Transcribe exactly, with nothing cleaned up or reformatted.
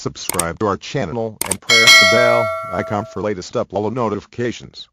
subscribe to our channel, and press the bell icon for latest upload notifications.